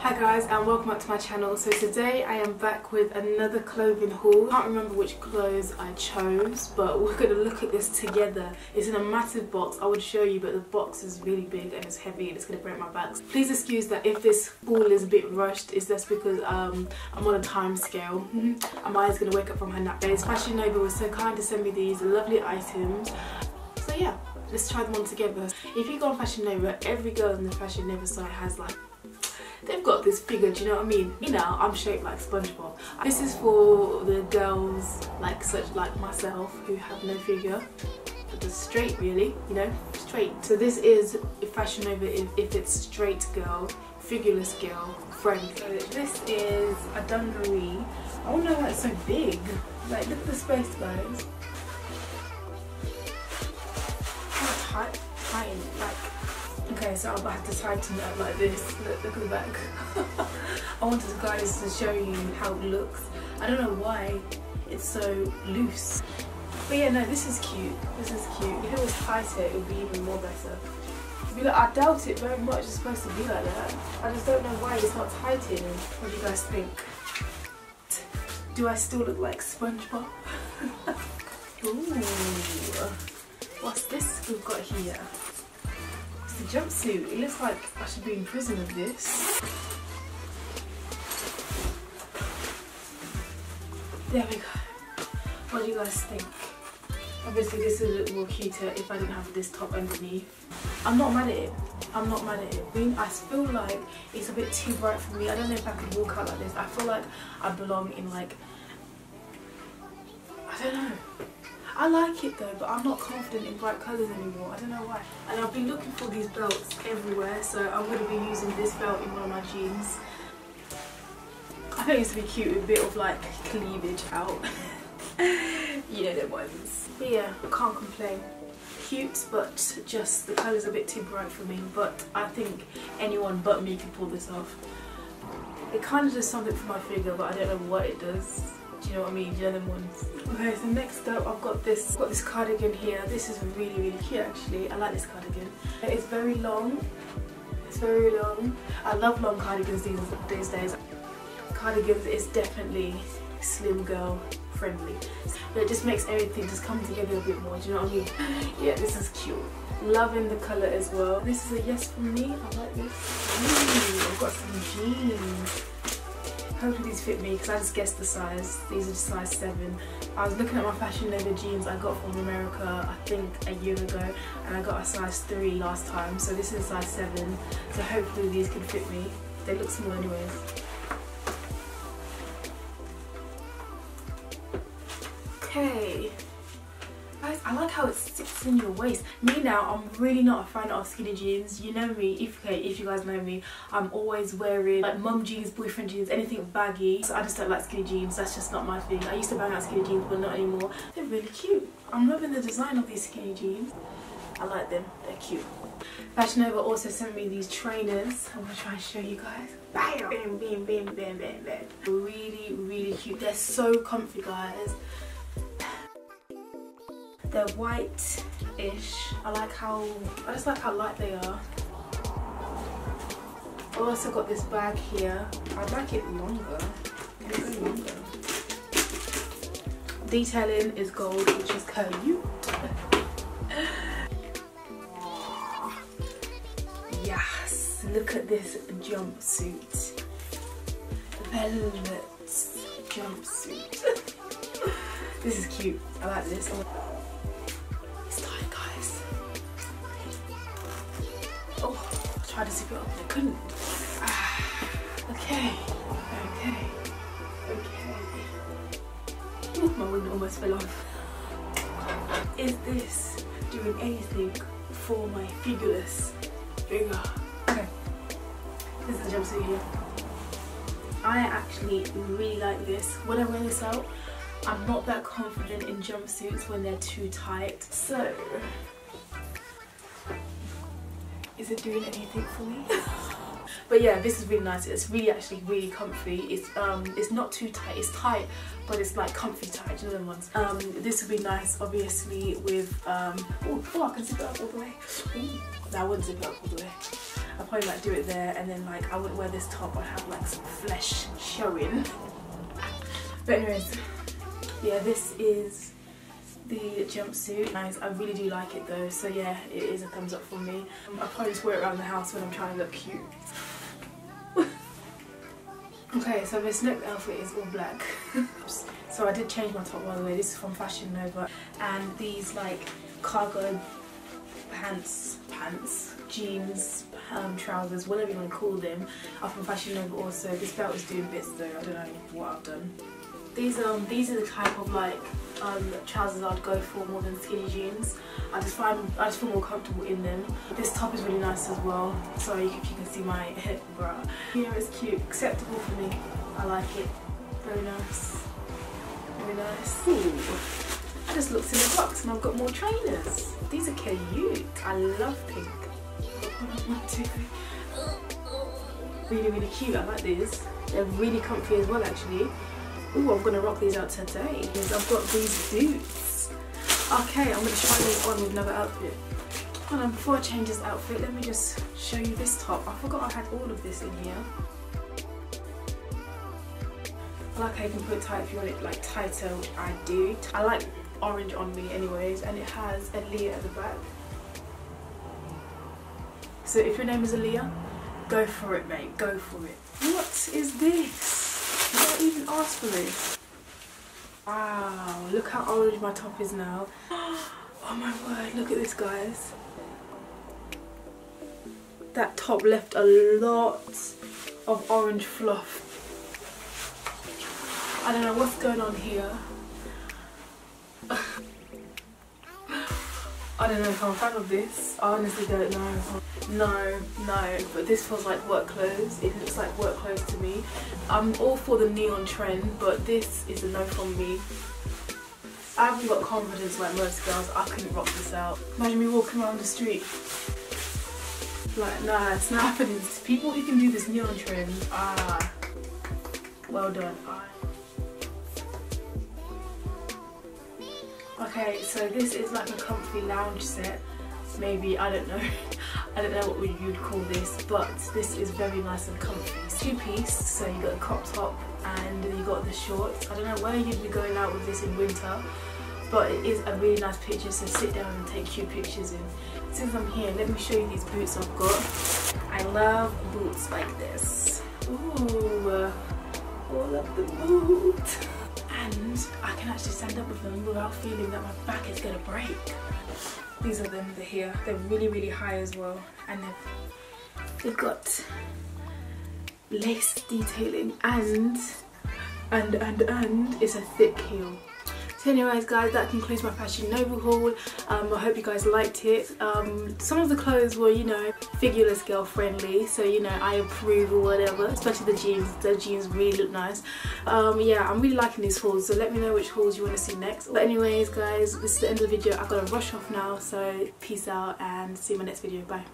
Hi guys and welcome back to my channel. So today I am back with another clothing haul. I can't remember which clothes I chose, but we're going to look at this together. It's in a massive box. I would show you, but the box is really big and it's heavy and it's going to break my back. Please excuse that if this haul is a bit rushed, it's just because I'm on a time scale. Amaya's going to wake up from her nap. Fashion Nova was so kind to send me these lovely items. So yeah, let's try them on together. If you go on Fashion Nova, every girl on the Fashion Nova site has like they've got this figure, do you know what I mean? You know, I'm shaped like SpongeBob. This is for the girls like such like myself who have no figure. But just straight really, you know, straight. So this is Fashion Nova if it's straight girl, figureless girl, friend. So this is a dungaree. I wonder why it's so big. Like look at the space guys. How tight, like. Okay, so I'll have to tighten it up like this. Look at the back. I wanted guys to show you how it looks. I don't know why it's so loose. But yeah, no, this is cute. This is cute. If it was tighter, it would be even more better. Like, I doubt it very much it's supposed to be like that. I just don't know why it's not tightened. What do you guys think? Do I still look like SpongeBob? Ooh. What's this we've got here? The jumpsuit, it looks like I should be in prison of this. There we go. What do you guys think? Obviously this would look more cuter if I didn't have this top underneath. I'm not mad at it. I'm not mad at it. I feel like it's a bit too bright for me. I don't know if I could walk out like this. I feel like I belong in like, I don't know. I like it though, but I'm not confident in bright colours anymore. I don't know why. And I've been looking for these belts everywhere, so I'm going to be using this belt in one of my jeans. I think it's going to be cute with a bit of like cleavage out. You know the ones. But yeah, I can't complain. Cute, but just the colours are a bit too bright for me. But I think anyone but me can pull this off. It kind of does something for my figure, but I don't know what it does. Do you know what I mean? The other ones. Okay, so next up I've got this cardigan here. This is really cute actually. I like this cardigan. It's very long. It's very long. I love long cardigans these days. Cardigans is definitely slim girl friendly. But it just makes everything just come together a bit more. Do you know what I mean? Yeah, this is cute. Loving the colour as well. This is a yes from me. I like this. Ooh, I've got some jeans. Hopefully these fit me because I just guessed the size. These are size 7. I was looking at my Fashion Nova jeans I got from America I think a year ago and I got a size 3 last time, so this is size 7, so hopefully these can fit me. They look small anyways. Okay. I like how it sits in your waist. Me now, I'm really not a fan of skinny jeans. You know me, if you guys know me, I'm always wearing like mum jeans, boyfriend jeans, anything baggy. So I just don't like skinny jeans, that's just not my thing. I used to bang out skinny jeans, but not anymore. They're really cute. I'm loving the design of these skinny jeans. I like them, they're cute. Fashion Nova also sent me these trainers. I'm gonna try and show you guys. Bam, bam, bam, bam, bam, bam, bam. Really cute. They're so comfy, guys. They're white-ish. I just like how light they are. I've also got this bag here. I'd like it longer. It's longer. Detailing is gold, which is cute. Yes, look at this jumpsuit. Velvet jumpsuit. This is cute. I like this. I tried to zip it up, I couldn't. Okay. Ooh, my window almost fell off. Is this doing anything for my figureless figure? Okay, this is the jumpsuit here. I actually really like this. When I wear this out, I'm not that confident in jumpsuits when they're too tight. So. Is it doing anything for me? But yeah, this is really nice. It's really comfy. It's not too tight. It's tight, but it's like comfy tight. You know the ones. This would be nice, obviously, with oh, I can zip it up all the way. Ooh, that wouldn't zip it up all the way. I'll probably like do it there, and then like I wouldn't wear this top, I'd have like some flesh showing. But anyways, yeah, this is the jumpsuit. Nice, I really do like it though, so yeah, it is a thumbs up for me. I'll probably just wear it around the house when I'm trying to look cute. Okay, so this next outfit is all black. So I did change my top, by the way. This is from Fashion Nova, and these like cargo pants, jeans, trousers, whatever you want to call them, are from Fashion Nova also. This belt is doing bits though, I don't know what I've done. These are the type of like trousers I'd go for more than skinny jeans. I just feel more comfortable in them. This top is really nice as well. Sorry if you can see my hip bra. Here it's cute, acceptable for me. I like it. Very nice. Very nice. Ooh. I just looked in the box and I've got more trainers. These are cute. I love pink. 1, 2, 3. Really, really cute. I like these. They're really comfy as well, actually. Ooh, I'm gonna rock these out today because I've got these boots. Okay, I'm gonna try these on with another outfit. Hold on, before I change this outfit, let me just show you this top. I forgot I had all of this in here. I like how you can put it tight if you want it like tighter, which I do. I like orange on me anyways, and it has Aaliyah at the back. So if your name is Aaliyah, go for it, mate, go for it. What is this? Did I even ask for this? Wow, look how orange my top is now. Oh my word, look at this, guys. That top left a lot of orange fluff. I don't know what's going on here. I don't know if I'm a fan of this. I honestly don't know. No, but this feels like work clothes. It looks like work clothes to me. I'm all for the neon trend, but this is a no from me. I haven't got confidence like most girls. I couldn't rock this out. Imagine me walking around the street. Like, nah, it's not happening. It's people who can do this neon trend, well done. Okay, so this is like a comfy lounge set. Maybe, I don't know. I don't know what you'd call this, but this is very nice and comfy. It's two-piece, so you got a crop top and you got the shorts. I don't know where you'd be going out with this in winter, but it is a really nice picture, so sit down and take cute pictures in. Since I'm here, let me show you these boots I've got. I love boots like this. Ooh, all up the boot. And I can actually stand up with them without feeling that my back is gonna break. These are them, they're here. They're really, really high as well. And they've got lace detailing and it's a thick heel. So anyways guys, that concludes my Fashion Nova haul. I hope you guys liked it. Some of the clothes were, you know, figureless girl friendly, so you know, I approve or whatever, especially the jeans. The jeans really look nice. Yeah, I'm really liking these hauls, so let me know which hauls you want to see next. But anyways guys, this is the end of the video. I've got to rush off now, so peace out and see you in my next video. Bye.